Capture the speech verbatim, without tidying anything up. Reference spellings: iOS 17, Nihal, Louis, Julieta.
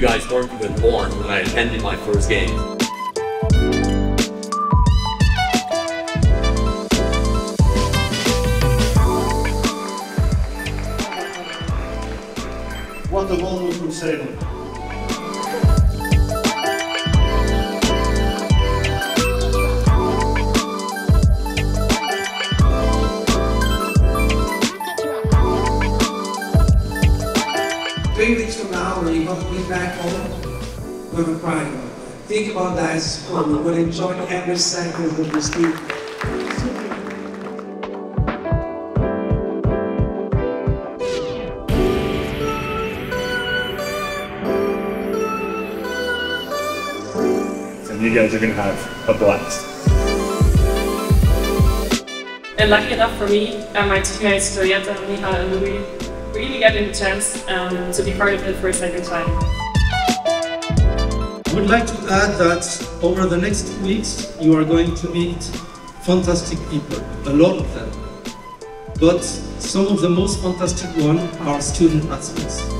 guys weren't even born when I attended my first game. What a wonderful sailing. Three weeks from now, when you both be back home with a crying. Think about that school. We will enjoy every second of this week. And you guys are going to have a blast. And lucky enough for me and my teammates Julieta, Nihal and Louis, really getting the chance um, to be part of it for a second time. I would like to add that over the next two weeks you are going to meet fantastic people, a lot of them. But some of the most fantastic ones are student athletes.